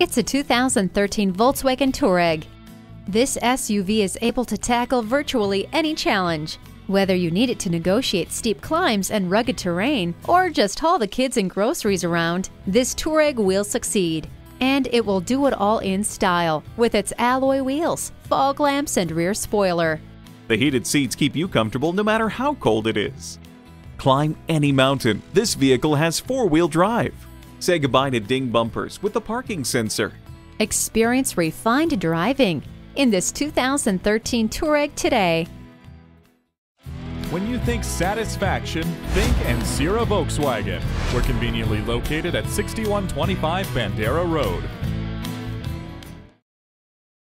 It's a 2013 Volkswagen Touareg. This SUV is able to tackle virtually any challenge. Whether you need it to negotiate steep climbs and rugged terrain, or just haul the kids and groceries around, this Touareg will succeed. And it will do it all in style, with its alloy wheels, fog lamps, and rear spoiler. The heated seats keep you comfortable no matter how cold it is. Climb any mountain. This vehicle has four-wheel drive. Say goodbye to ding bumpers with the parking sensor. Experience refined driving in this 2013 Touareg today. When you think satisfaction, think Ancira Volkswagen. We're conveniently located at 6125 Bandera Road.